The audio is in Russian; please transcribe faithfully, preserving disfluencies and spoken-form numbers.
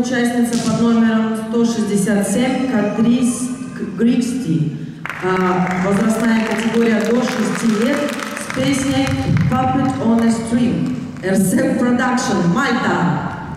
участница под номером сто шестьдесят семь Катрис Гриксти, возрастная категория до шести лет, с песней Puppet on a String, эр эс эф Production, Мальта.